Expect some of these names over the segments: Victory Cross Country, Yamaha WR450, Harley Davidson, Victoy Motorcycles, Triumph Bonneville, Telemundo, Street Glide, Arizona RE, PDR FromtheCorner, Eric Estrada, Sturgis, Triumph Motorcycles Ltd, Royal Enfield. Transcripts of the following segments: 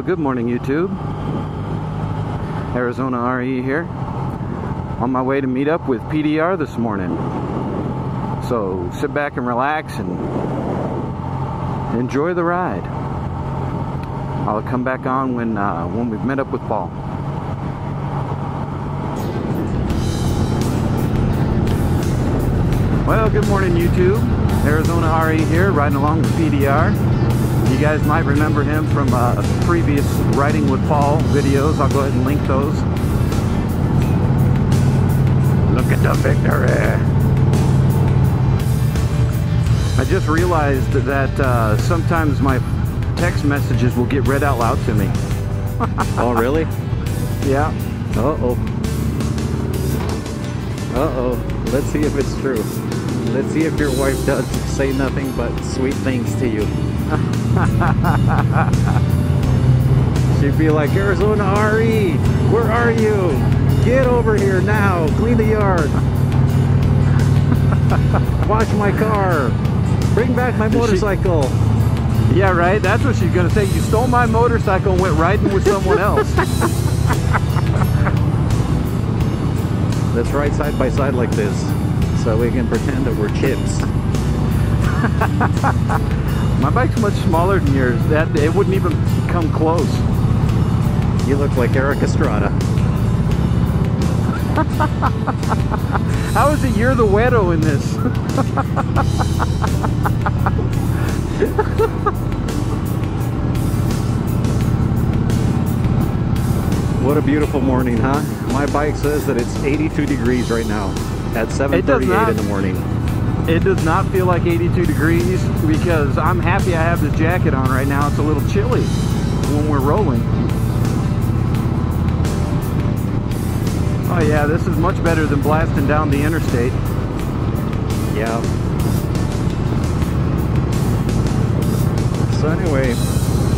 Well, good morning YouTube. Arizona RE here. On my way to meet up with PDR this morning. So sit back and relax and enjoy the ride. I'll come back on when we've met up with Paul. Well, good morning YouTube. Arizona RE here, riding along with PDR. You guys might remember him from previous Riding with Paul videos. I'll go ahead and link those. Look at the Victory! I just realized that sometimes my text messages will get read out loud to me. Oh, really? Yeah. Uh-oh. Uh-oh. Let's see if it's true. Let's see if your wife does say nothing but sweet things to you. She'd be like, Arizona RE, where are you? Get over here now, clean the yard. Wash my car. Bring back my motorcycle. Yeah, right, that's what she's gonna say. You stole my motorcycle and went riding with someone else. Let's ride side by side like this so we can pretend that we're kids. My bike's much smaller than yours. That it wouldn't even come close. You look like Eric Estrada. How is it you're the weirdo in this? What a beautiful morning, huh? My bike says that it's 82 degrees right now at 7:38 in the morning. It does not feel like 82 degrees because I'm happy I have this jacket on right now. It's a little chilly when we're rolling. Oh yeah, this is much better than blasting down the interstate. Yeah. So anyway,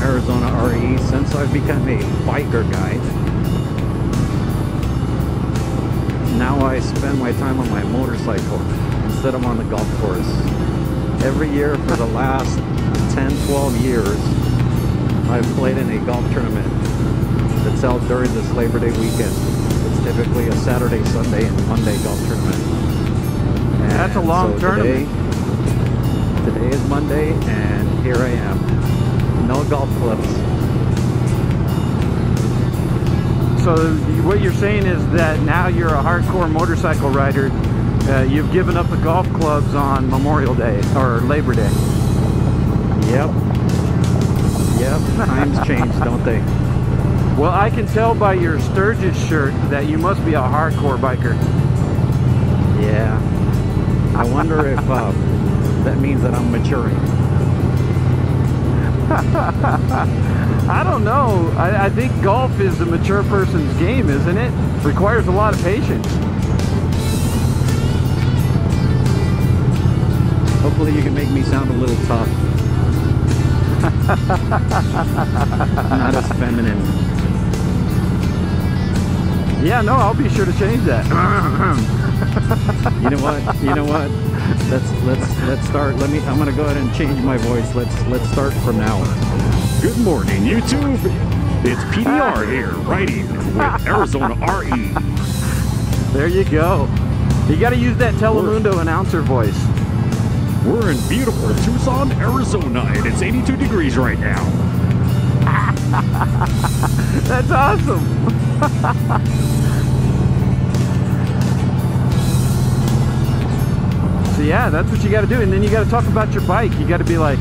Arizona RE, since I've become a biker guy, now I spend my time on my motorcycle. That I'm on the golf course. Every year for the last 10-12 years I've played in a golf tournament that's held during this Labor Day weekend. It's typically a Saturday, Sunday, and Monday golf tournament. And that's a long tournament. Today is Monday and here I am. No golf clubs. So what you're saying is that now you're a hardcore motorcycle rider. You've given up the golf clubs on Memorial Day, or Labor Day. Yep. Yep, times change, don't they? Well, I can tell by your Sturgis shirt that you must be a hardcore biker. Yeah. I wonder if that means that I'm maturing. I don't know. I think golf is a mature person's game, isn't it? Requires a lot of patience. Hopefully you can make me sound a little tough. Not as feminine. Yeah, no, I'll be sure to change that. You know what? You know what? Let's start. I'm gonna go ahead and change my voice. Let's start from now on. Good morning, YouTube. It's PDR here, riding with Arizona RE. There you go. You gotta use that Telemundo announcer voice. We're in beautiful Tucson, Arizona, and it's 82 degrees right now. That's awesome. So yeah, that's what you got to do. And then you got to talk about your bike. You got to be like,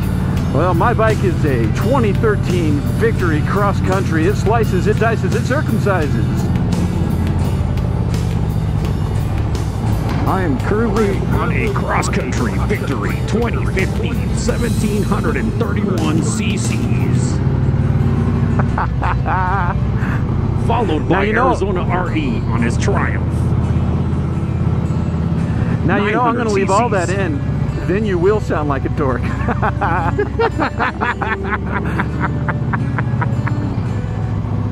well, my bike is a 2013 Victory Cross Country. It slices, it dices, it circumcises. I am currently on a cross-country Victory 2015 1731 cc's. Followed by Arizona RE on his Triumph. Now you know I'm going to leave all that in. Then you will sound like a dork.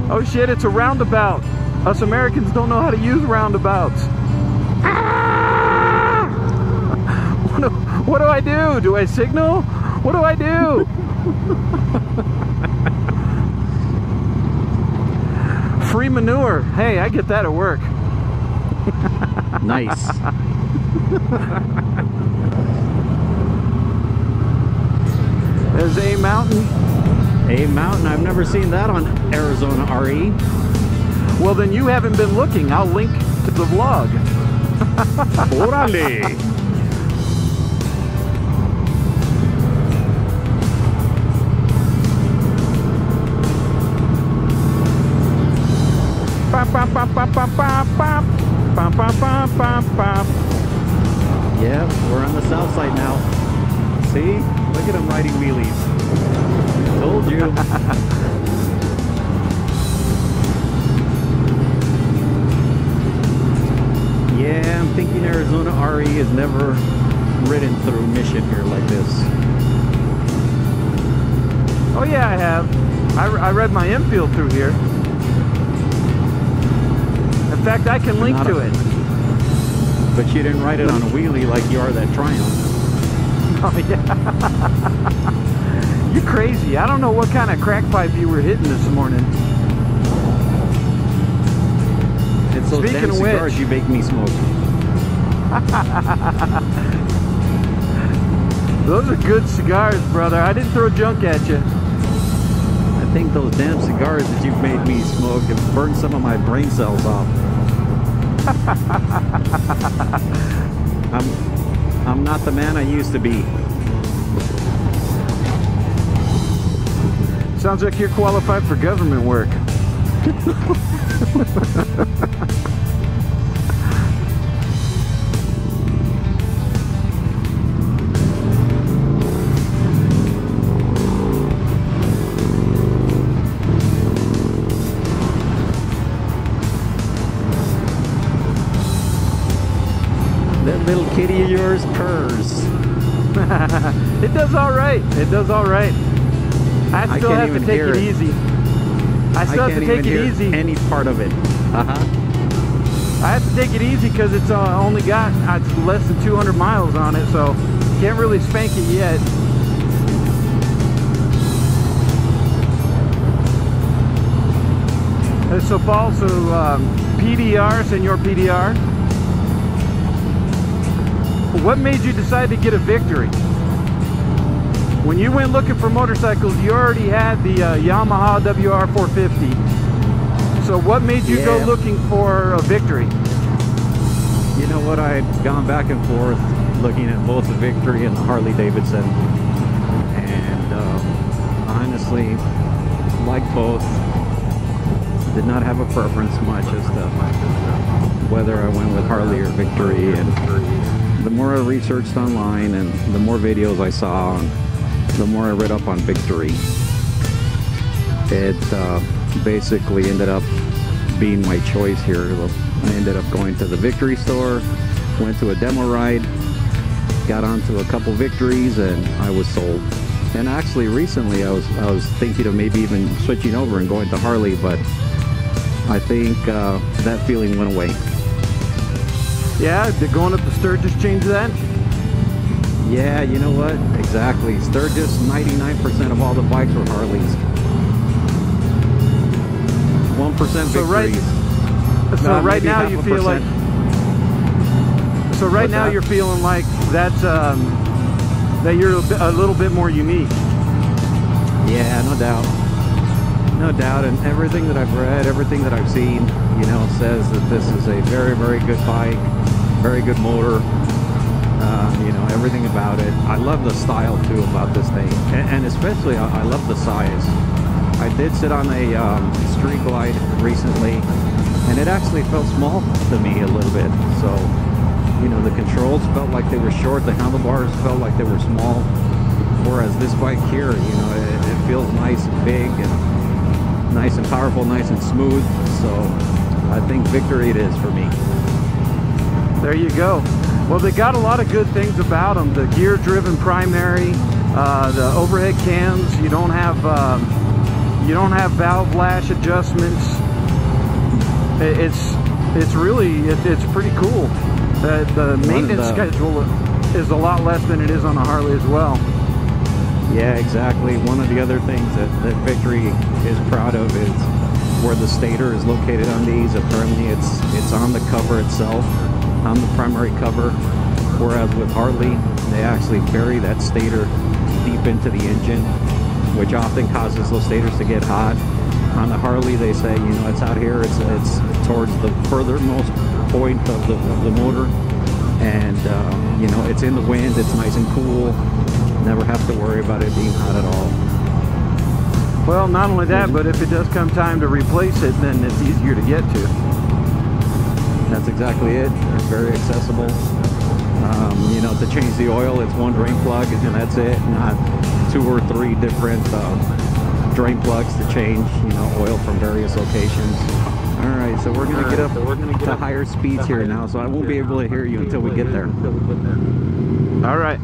Oh shit, it's a roundabout. Us Americans don't know how to use roundabouts. What do I do? Do I signal? What do I do? Free manure. Hey, I get that at work. Nice. There's a mountain. A mountain. I've never seen that on Arizona RE. Well, then you haven't been looking. I'll link to the vlog. Orale. Yeah, we're on the south side now. See? Look at them riding wheelies. Told you. Yeah, I'm thinking Arizona RE has never ridden through Mission here like this. Oh yeah, I have. I read my Enfield through here. In fact, I can link to it. But you didn't ride it on a wheelie like you are that Triumph. Oh, yeah. You're crazy. I don't know what kind of crack pipe you were hitting this morning. It's those damn cigars you make me smoke. Those are good cigars, brother. I didn't throw junk at you. I think those damn cigars that you've made me smoke have burned some of my brain cells off. I'm not the man I used to be. Sounds like you're qualified for government work. Little kitty of yours purrs. It does all right. It does all right. I still have to take it easy. I still have to take it easy. Any part of it. I have to take it easy because it's only got less than 200 miles on it, so can't really spank it yet. There's so far, so PDR, Senor PDR. What made you decide to get a Victory? When you went looking for motorcycles, you already had the Yamaha WR450. So what made you go looking for a Victory? You know what, I had gone back and forth looking at both the Victory and the Harley Davidson. And honestly, like both, did not have a preference much as to whether I went with Harley or Victory. And the more I researched online and the more videos I saw, and the more I read up on Victory, it basically ended up being my choice here. I ended up going to the Victory store, went to a demo ride, got onto a couple Victories, and I was sold. And actually recently I was thinking of maybe even switching over and going to Harley, but I think that feeling went away. Yeah, did going up to Sturgis change that? Yeah, you know what? Exactly. Sturgis, 99% of all the bikes were Harleys. 1% Victories. So right now you feel like... So right now you're feeling like that's, that you're a little bit more unique. Yeah, no doubt. No doubt, and everything that I've read, everything that I've seen, you know, says that this is a very, very good bike, very good motor, you know, everything about it. I love the style, too, about this thing, and especially I love the size. I did sit on a Street Glide recently, and it actually felt small to me a little bit, so, you know, the controls felt like they were short, the handlebars felt like they were small, whereas this bike here, you know, it feels nice and big, and nice and powerful, nice and smooth. So I think Victory it is for me. There you go. Well, they got a lot of good things about them. The gear driven primary, the overhead cams, you don't have valve lash adjustments. It's really, it's pretty cool. The maintenance schedule is a lot less than it is on a Harley as well. Yeah, exactly. One of the other things that Victory is proud of is where the stator is located on these. Apparently it's on the cover itself, on the primary cover, whereas with Harley, they actually bury that stator deep into the engine, which often causes those stators to get hot. On the Harley, they say, you know, it's out here, it's towards the furthermost point of the motor, and you know, it's in the wind, it's nice and cool, never have to worry about it being hot at all. Well, not only that, but if it does come time to replace it, then it's easier to get to. That's exactly it. It's very accessible. You know, to change the oil, it's one drain plug and that's it, not two or three different drain plugs to change, you know, oil from various locations. All right, so we're going to get up to higher speeds here now, so I won't be able to hear you until we get there. All right.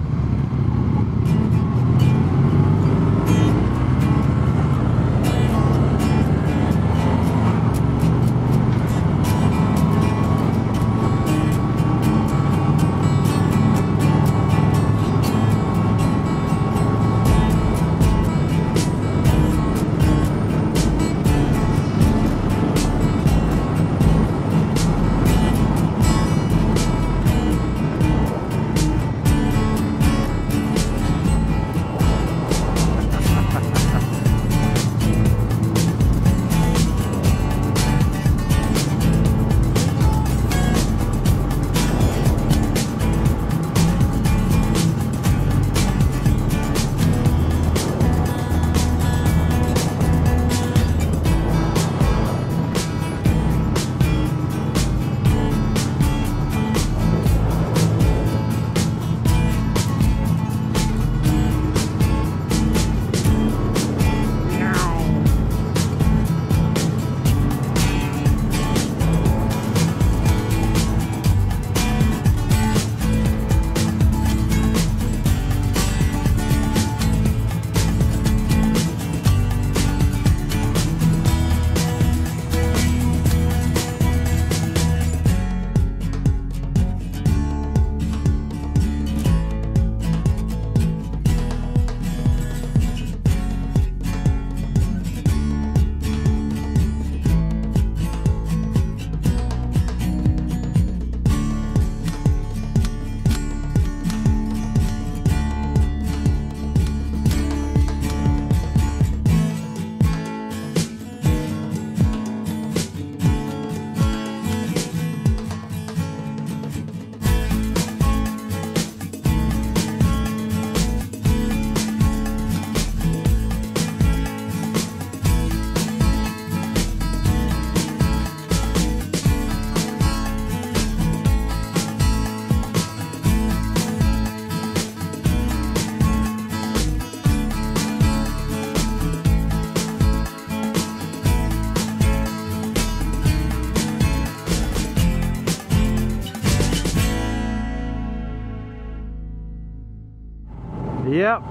Yep.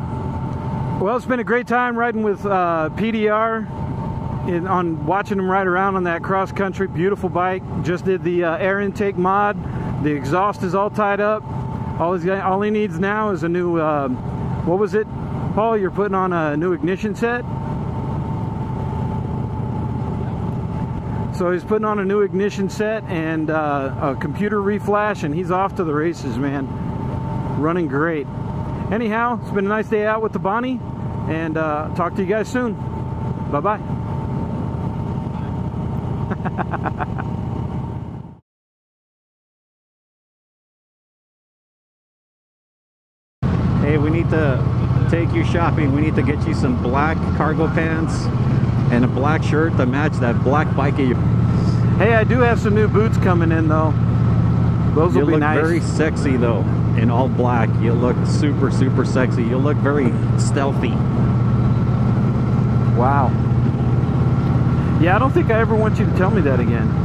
Well, it's been a great time riding with PDR watching them ride around on that cross country. Beautiful bike. Just did the air intake mod. The exhaust is all tied up. All he needs now is a new, what was it, Paul? You're putting on a new ignition set? So he's putting on a new ignition set and a computer reflash, and he's off to the races, man. Running great. Anyhow, it's been a nice day out with the Bonnie, and talk to you guys soon. Bye-bye. Hey, we need to take you shopping. We need to get you some black cargo pants and a black shirt to match that black bike of yours. Hey, I do have some new boots coming in, though. Those will be nice. You look very sexy, though. In all black, you look super, super sexy. You look very stealthy. Wow. Yeah, I don't think I ever want you to tell me that again.